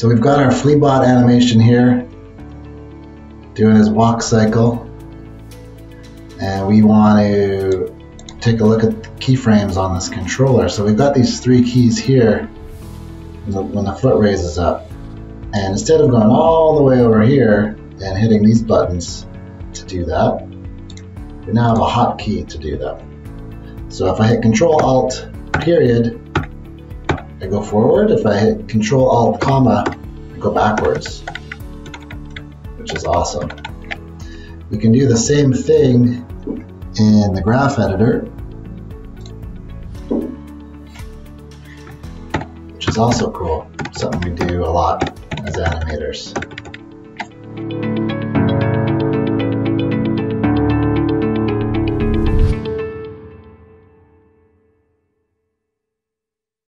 So we've got our Fleabot animation here doing his walk cycle, and we want to take a look at the keyframes on this controller. So we've got these three keys here when the foot raises up, and instead of going all the way over here and hitting these buttons to do that, we now have a hotkey to do that. So if I hit Control-Alt-Period, I go forward. If I hit Control-Alt-Comma, I go backwards, which is awesome. We can do the same thing in the Graph Editor, which is also cool, something we do a lot as animators.